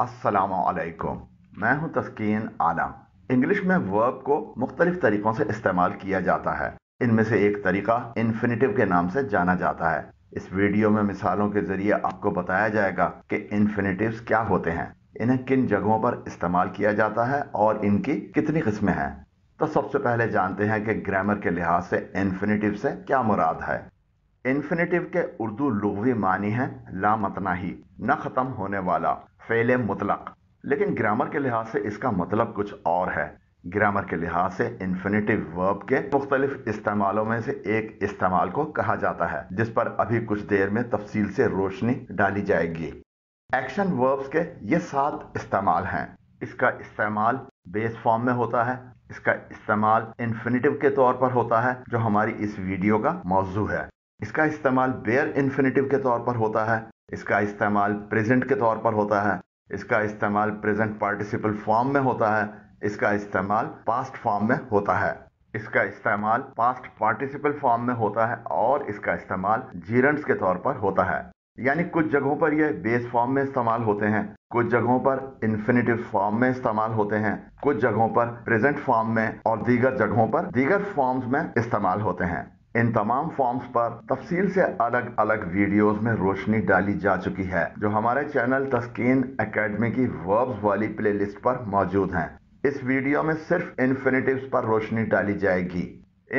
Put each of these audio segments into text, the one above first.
अस्सलामु अलैकुम, मैं हूं तस्कीन आलम। इंग्लिश में वर्ब को मुख्तलिफ तरीक़ों से इस्तेमाल किया जाता है। इनमें से एक तरीक़ा इन्फिनेटिव के नाम से जाना जाता है। इस वीडियो में मिसालों के ज़रिए आपको बताया जाएगा कि इन्फिनेटिव्स क्या होते हैं, इन्हें किन जगहों पर इस्तेमाल किया जाता है और इनकी कितनी किस्में हैं। तो सबसे पहले जानते हैं कि ग्रामर के लिहाज से इन्फिनेटिव से क्या मुराद है। इन्फिनेटिव के उर्दू लुग़वी मानी है लामतनाही, न ख़त्म होने वाला, फ़ेल मुतलक। लेकिन ग्रामर के लिहाज से इसका मतलब कुछ और है। ग्रामर के लिहाज से इन्फिनेटिव वर्ब के मुख्तलिफ इस्तेमालों में से एक इस्तेमाल को कहा जाता है, जिस पर अभी कुछ देर में तफसील से रोशनी डाली जाएगी। एक्शन वर्ब्स के ये 7 इस्तेमाल हैं। इसका इस्तेमाल बेस फॉर्म में होता है। इसका इस्तेमाल इन्फिनेटिव के तौर पर होता है, जो हमारी इस वीडियो का मौजू है। इसका इस्तेमाल बेयर इन्फिनेटिव के तौर पर होता है। इसका इस्तेमाल प्रेजेंट के तौर पर होता है। इसका इस्तेमाल प्रेजेंट पार्टिसिपल फॉर्म में होता है। इसका इस्तेमाल पास्ट फॉर्म में होता है। इसका इस्तेमाल पास्ट पार्टिसिपल फॉर्म में होता है और इसका इस्तेमाल जीरेंट्स के तौर पर होता है। यानी कुछ जगहों पर यह बेस फॉर्म में इस्तेमाल होते हैं, कुछ जगहों पर इन्फिनेटिव फॉर्म में इस्तेमाल होते हैं, कुछ जगहों पर प्रेजेंट फॉर्म में और दीगर जगहों पर दीगर फॉर्म्स में इस्तेमाल होते हैं। इन तमाम फॉर्म्स पर तफसील से अलग अलग वीडियोस में रोशनी डाली जा चुकी है, जो हमारे चैनल तस्कीन एकेडमी की वर्ब्स वाली प्लेलिस्ट पर मौजूद हैं। इस वीडियो में सिर्फ इन्फिनेटिव्स पर रोशनी डाली जाएगी।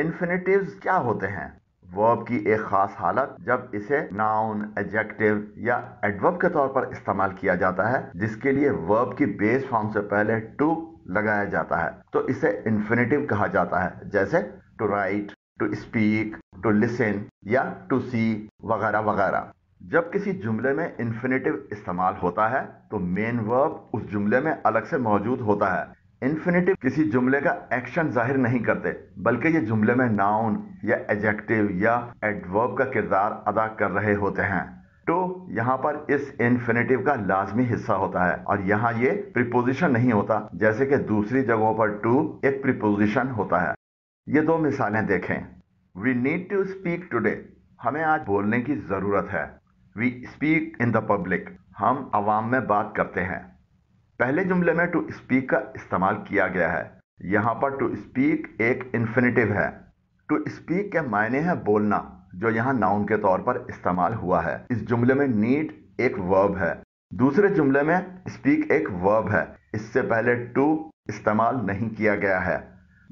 इन्फिनेटिव्स क्या होते हैं? वर्ब की एक खास हालत जब इसे नाउन, एडजेक्टिव या एडवर्ब के तौर पर इस्तेमाल किया जाता है, जिसके लिए वर्ब की बेस फॉर्म से पहले टू लगाया जाता है, तो इसे इन्फिनेटिव कहा जाता है। जैसे to write, to speak, to listen या टू सी वगैरह वगैरह। जब किसी जुमले में इन्फिनेटिव इस्तेमाल होता है तो मेन वर्ब उस जुमले में अलग से मौजूद होता है। इन्फिनेटिव किसी जुमले का एक्शन जाहिर नहीं करते, बल्कि ये जुमले में नाउन या एडजेक्टिव या एडवर्ब का किरदार अदा कर रहे होते हैं। तो यहाँ पर इस इन्फिनेटिव का लाजमी हिस्सा होता है और यहाँ ये प्रीपोजिशन नहीं होता, जैसे कि दूसरी जगहों पर टू एक प्रीपोजिशन होता है। ये 2 मिसालें देखें। We need to speak today, हमें आज बोलने की ज़रूरत है। We speak in the public, हम आवाम में बात करते हैं। पहले जुमले में टू स्पीक का इस्तेमाल किया गया है। यहाँ पर टू स्पीक एक इन्फिनेटिव है। टू स्पीक के मायने हैं बोलना, जो यहाँ नाउन के तौर पर इस्तेमाल हुआ है। इस जुमले में नीड एक वर्ब है, दूसरे जुमले में स्पीक एक वर्ब है। इससे पहले टू इस्तेमाल नहीं किया गया है।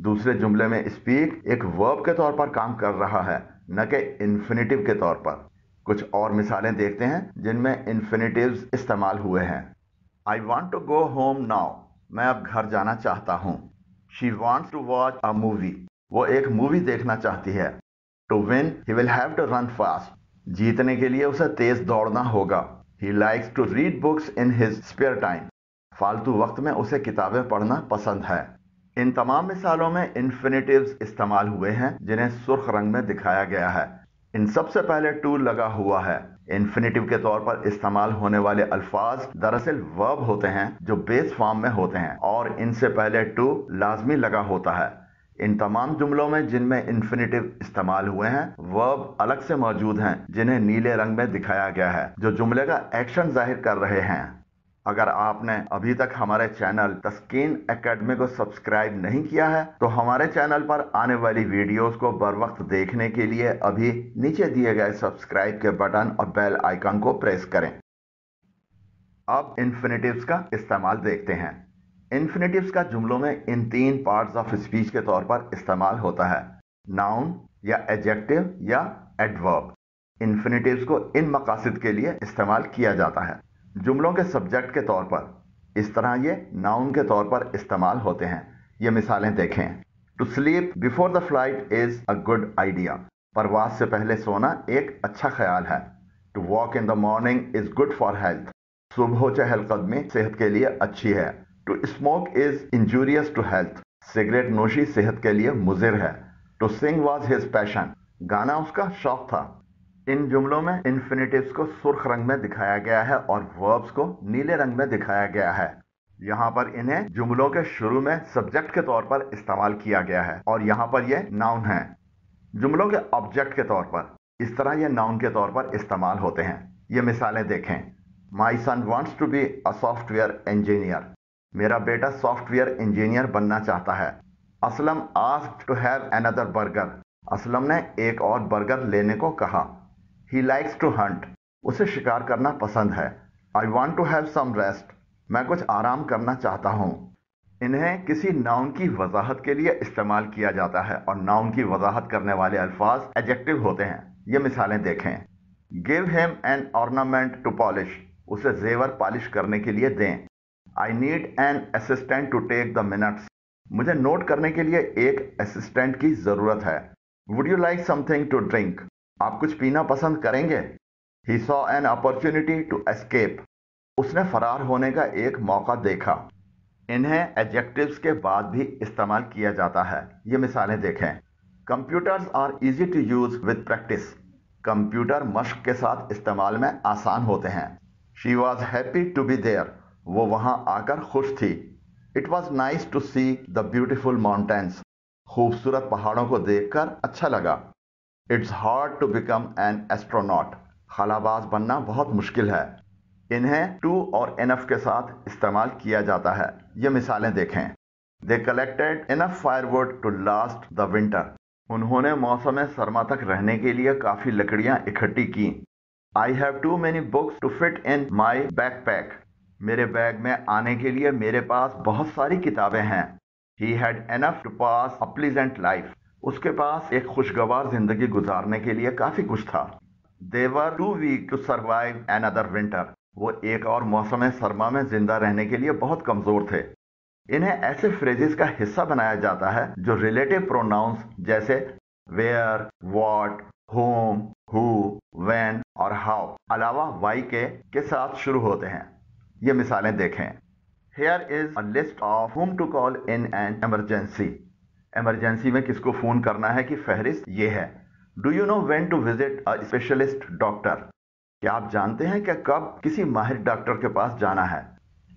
दूसरे जुमले में स्पीक एक वर्ब के तौर पर काम कर रहा है, न कि इन्फिनेटिव के तौर पर। कुछ और मिसालें देखते हैं जिनमें इन्फिनेटिव्स इस्तेमाल हुए हैं। I want to go home now, मैं अब घर जाना चाहता हूँ। She wants to watch a movie, वो एक मूवी देखना चाहती है। To win he will have to run fast, जीतने के लिए उसे तेज दौड़ना होगा। He likes to read books in his spare time, फालतू वक्त में उसे किताबें पढ़ना पसंद है। इन तमाम मिसालों में इन्फिनेटिव्स इस्तेमाल हुए हैं, जिन्हें सुर्ख रंग में दिखाया गया है। इन सबसे पहले टू लगा हुआ है। इन्फिनेटिव के तौर पर इस्तेमाल होने वाले अल्फाज दरअसल वर्ब होते हैं, जो बेस फॉर्म में होते हैं और इनसे पहले टू लाजमी लगा होता है। इन तमाम जुमलों में जिनमें इन्फिनेटिव इस्तेमाल हुए हैं, वर्ब अलग से मौजूद हैं, जिन्हें नीले रंग में दिखाया गया है, जो जुमले का एक्शन जाहिर कर रहे हैं। अगर आपने अभी तक हमारे चैनल तस्कीन एकेडमी को सब्सक्राइब नहीं किया है, तो हमारे चैनल पर आने वाली वीडियोस को बर वक्त देखने के लिए अभी नीचे दिए गए सब्सक्राइब के बटन और बेल आइकन को प्रेस करें। अब इन्फिनेटिव्स का इस्तेमाल देखते हैं। इन्फिनेटिव्स का जुमलों में इन 3 पार्ट्स ऑफ स्पीच के तौर पर इस्तेमाल होता है, नाउन या एडजेक्टिव या एडवर्ब। इन्फिनेटिव्स को इन मकासद के लिए इस्तेमाल किया जाता है। जुमलों के सब्जेक्ट के तौर पर इस तरह ये नाउन के तौर पर इस्तेमाल होते हैं। ये मिसालें देखें। To sleep before the flight is a good idea, परवाज से पहले सोना एक अच्छा ख्याल है। To walk in the morning is good for health, सुबह चहलकदमी सेहत के लिए अच्छी है। To smoke is injurious to health, cigarette नोशी सेहत के लिए मुजिर है। To sing was his passion, गाना उसका शौक था। इन जुमलों में इन्फिनेटिव्स को सुर्ख रंग में दिखाया गया है और वर्ब्स को नीले रंग में दिखाया गया है। यहाँ पर इन्हें जुमलों के शुरू में सब्जेक्ट के तौर पर इस्तेमाल किया गया है और यहाँ पर यह नाउन है। जुमलों के ऑब्जेक्ट के तौर पर इस तरह यह नाउन के तौर पर इस्तेमाल होते हैं। ये मिसालें देखें। My son wants to be a software engineer, मेरा बेटा सॉफ्टवेयर इंजीनियर बनना चाहता है। Aslam asked to have another burger, Aslam ने एक और बर्गर लेने को कहा। ही लाइक्स टू हंट, उसे शिकार करना पसंद है। I want to have some rest, मैं कुछ आराम करना चाहता हूँ। इन्हें किसी नाउन की वजाहत के लिए इस्तेमाल किया जाता है और नाउन की वजाहत करने वाले अल्फाज एडजेक्टिव होते हैं। ये मिसालें देखें। Give him an ornament to polish, उसे जेवर पॉलिश करने के लिए दें। I need an assistant to take the minutes, मुझे नोट करने के लिए एक असिस्टेंट की ज़रूरत है। Would you like something to drink, आप कुछ पीना पसंद करेंगे। He saw an opportunity to escape, उसने फरार होने का एक मौका देखा। इन्हें एडजेक्टिव्स के बाद भी इस्तेमाल किया जाता है। ये मिसालें देखें। Computers are easy to use with practice, computer मश्क के साथ इस्तेमाल में आसान होते हैं। She was happy to be there, वो वहाँ आकर खुश थी। It was nice to see the beautiful mountains, खूबसूरत पहाड़ों को देखकर अच्छा लगा। It's hard to become an astronaut, खलाबाज बनना बहुत मुश्किल है। इन्हें टू और इनफ के साथ इस्तेमाल किया जाता है। ये मिसालें देखें। They collected enough firewood to last the winter, उन्होंने मौसम सरमा तक रहने के लिए काफ़ी लकड़ियाँ इकट्ठी की। I have too many books to fit in my backpack, मेरे बैग में आने के लिए मेरे पास बहुत सारी किताबें हैं। He had enough to pass a pleasant life, उसके पास एक खुशगवार जिंदगी गुजारने के लिए काफ़ी कुछ था। They were too weak to survive another winter, वो एक और मौसम सरमा में जिंदा रहने के लिए बहुत कमज़ोर थे। इन्हें ऐसे फ्रेजेस का हिस्सा बनाया जाता है जो रिलेटिव प्रोनाउंस जैसे where, what, whom, who, when और हाउ अलावा वाई के साथ शुरू होते हैं। ये मिसालें देखें। Here is a list of whom to call in an emergency, emergency में किसको फ़ोन करना है की फहरिस्त ये है। Do you know when to visit a specialist doctor, क्या आप जानते हैं कि कब किसी माहिर डॉक्टर के पास जाना है।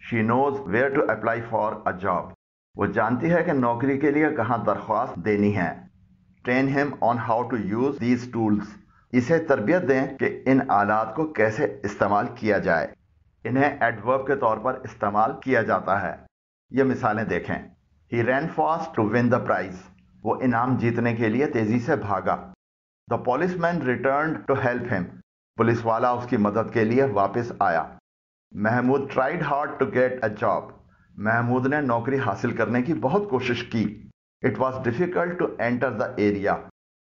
She knows where to apply for a job, वो जानती है कि नौकरी के लिए कहाँ दरख्वास्त देनी है। Train him on how to use these tools, इसे तरबियत दें कि इन आलात को कैसे इस्तेमाल किया जाए। इन्हें एडवर्ब के तौर पर इस्तेमाल किया जाता है। ये मिसालें देखें। He ran fast to win the prize, वो इनाम जीतने के लिए तेजी से भागा। The policeman return to help him, police वाला उसकी मदद के लिए वापस आया। Mahmood tried hard to get a job, Mahmood ने नौकरी हासिल करने की बहुत कोशिश की। It was difficult to enter the area,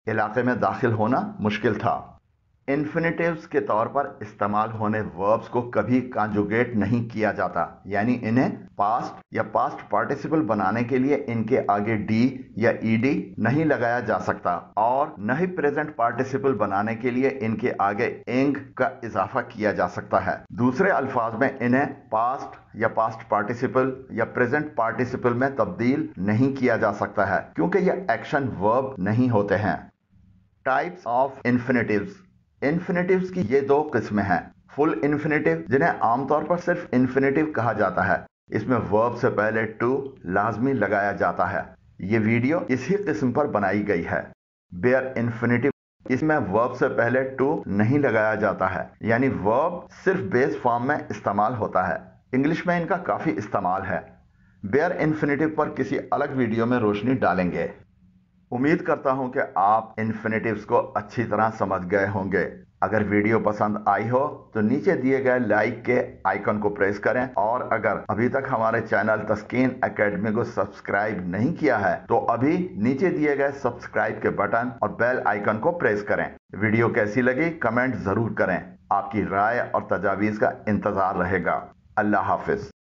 इलाके में दाखिल होना मुश्किल था। इन्फिनेटिव्स के तौर पर इस्तेमाल होने वर्ब्स को कभी कांजुगेट नहीं किया जाता, यानी इन्हें पास्ट या पास्ट पार्टिसिपल बनाने के लिए इनके आगे डी या ईडी नहीं लगाया जा सकता और न ही प्रेजेंट पार्टिसिपल बनाने के लिए इनके आगे एंग का इजाफा किया जा सकता है। दूसरे अल्फाज में इन्हें पास्ट या पास्ट पार्टिसिपल या प्रेजेंट पार्टिसिपल में तब्दील नहीं किया जा सकता है क्योंकि यह एक्शन वर्ब नहीं होते हैं। Types of infinitives. इन्फिनेटिव्स की ये दो किस्में हैं। फुल इन्फिनेटिव, जिन्हें आमतौर पर सिर्फ इन्फिनेटिव कहा जाता है, इसमें वर्ब से पहले टू लाजमी लगाया जाता है। ये वीडियो इसी किस्म पर बनाई गई है। बेयर इन्फिनेटिव, इसमें वर्ब से पहले टू नहीं लगाया जाता है, यानी वर्ब सिर्फ बेस फॉर्म में इस्तेमाल होता है। इंग्लिश में इनका काफ़ी इस्तेमाल है। बेयर इन्फिनेटिव पर किसी अलग वीडियो में रोशनी डालेंगे। उम्मीद करता हूं कि आप इन्फिनेटिव्स को अच्छी तरह समझ गए होंगे। अगर वीडियो पसंद आई हो तो नीचे दिए गए लाइक के आइकन को प्रेस करें और अगर अभी तक हमारे चैनल तस्कीन एकेडमी को सब्सक्राइब नहीं किया है तो अभी नीचे दिए गए सब्सक्राइब के बटन और बेल आइकन को प्रेस करें। वीडियो कैसी लगी कमेंट जरूर करें। आपकी राय और तजावीज़ का इंतज़ार रहेगा। अल्लाह हाफिज़।